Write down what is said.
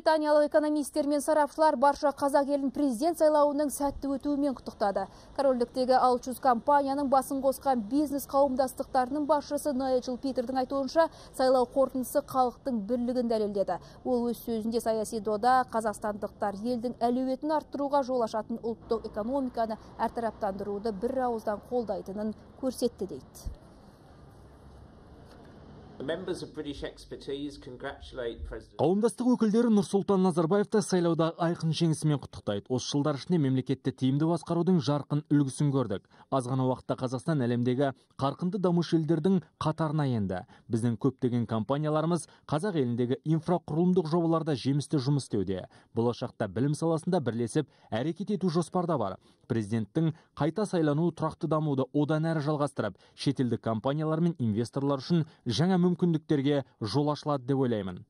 Британиялық экономистер мен сарапшылар барша қазақ елін президент сайлауының сәтті өтуімен құттықтады. Корольдіктегі 600 компанияның басын қосқан бизнес қауымдастықтарының басшысы Найджел Питердің айтуынша, сайлау қорытындысы халықтың бірлігін дәлелдеді. Ол өз сөзінде саяси дода қазақстандықтар елдің әлеуетін арттыруға жол ашатын ұлттық экономиканы әртараптандыруды бір ауыздан қолдайтынын көрсетті дейді. Қауымдастық өкілдері Нұрсұлтан Назарбаевты сайлауда айқын жеңісімен құттықтайды. Осы жылдар ішінде мемлекетті тиімді басқарудың жарқын үлгісін көрдік. Аз ғана уақытта Қазақстан әлемдегі қарқынды дамушы елдердің қатарына енді. Біздің көптеген компанияларымыз қазақ еліндегі инфрақұрылымдық жобаларда жемісті жұмыс істеуде. Болашақта білім саласында бірлесіп әрекет ету жоспарда бар. Президенттің қайта сайлануы тұрақты дамуды одан әрі жалғастырып, шетелдік компаниялар мен инвесторлар үшін жаңа мүмкіндіктерге жол ашылады деп ойлаймын.